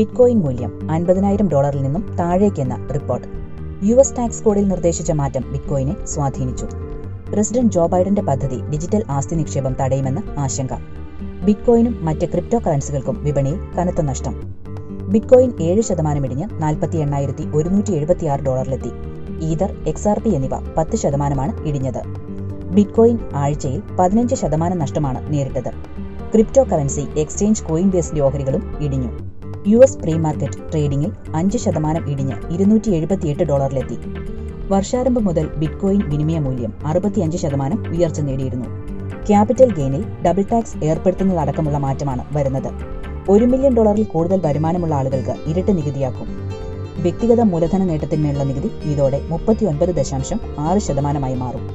Bitcoin മൂല്യം $50,000 നിന്നും താഴേക്കെന്ന റിപ്പോർട്ട്. US ടാക്സ് കോഡിൽ നിർദ്ദേശിച്ച മാറ്റം ബിറ്റ്കോയിനെ സ്വാധീനിച്ചു. പ്രസിഡന്റ് ജോ ബൈഡന്റെ പദ്ധതി ഡിജിറ്റൽ ആസ്തി നിക്ഷേപം തടയുമെന്ന ആശങ്ക. ബിറ്റ്കോയിനും മറ്റ് ക്രിപ്റ്റോ കറൻസികൾക്കും വിപണിയിൽ കനത്ത നഷ്ടം. ബിറ്റ്കോയിൻ 7% ഇടിഞ്ഞ് $48,176 ഈതർ, XRP എന്നിവ 10% ഇടിഞ്ഞത്. ബിറ്റ്കോയിൻ ആഴ്ചയിൽ 15% നഷ്ടമാണ് നേരിട്ടത്. Crypto currency exchange coin based ഓഹരികളും ഇടിഞ്ഞു. US പ്രീ മാർക്കറ്റ് ട്രേഡിംഗിൽ 5% ഇടിഞ്ഞ് $278. വർഷാരംഭം മുതൽ ബിറ്റ്കോയിൻ വിനിമയ മൂല്യം 65% ഉയർച്ച നേടിയിരുന്നു. ക്യാപിറ്റൽ ഗെയിനിൽ ഡബിൾ ടാക്സ് ഏർപ്പെടുത്തുന്നതടക്കമുള്ള മാറ്റമാണ് വരുന്നത്. $1 million കൂടുതൽ വരുമാനമുള്ള ആളുകൾക്ക് ഇരട്ട നികുതിയാക്കും. വ്യക്തിഗത മൂലധന നേട്ടത്തിന്മേലുള്ള നികുതി ഇതോടെ 39.6% മാറും.